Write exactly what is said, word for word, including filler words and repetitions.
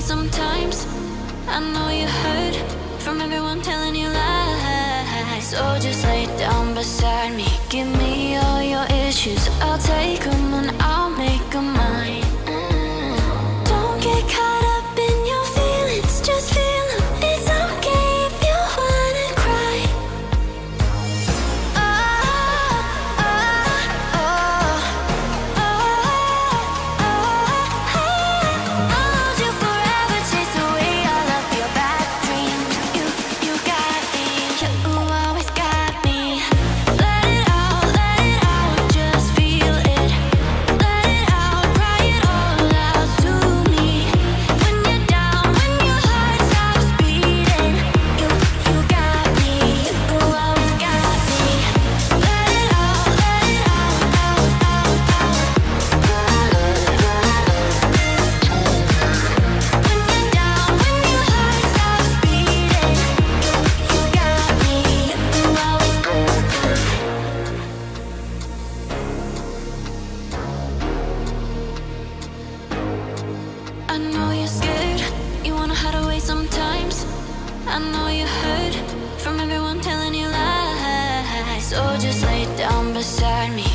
Sometimes I know you heard from everyone telling you lies. So just lay down beside me, give me all your issues. I'll take them and I'll make them mine. Don't get caught up in your feelings, just feel them. It's okay if you wanna cry. Oh, oh, oh, oh, oh, oh, oh. Sometimes I know you heard from everyone telling you lies. So just lay down beside me.